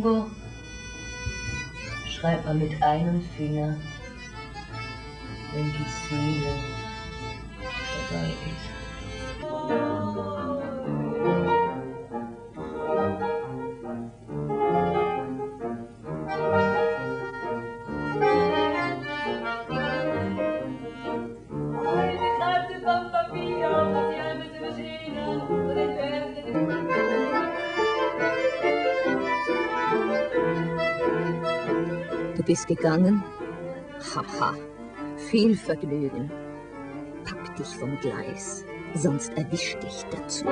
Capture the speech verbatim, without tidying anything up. Tango schreibt man mit einem Finger, wenn die Seele vorbei ist. Salve Papa mio, passiamo se vicino, vorrei perdere. Du bist gegangen? Haha, viel Vergnügen. Pack dich vom Gleis, sonst erwischt dich dazu.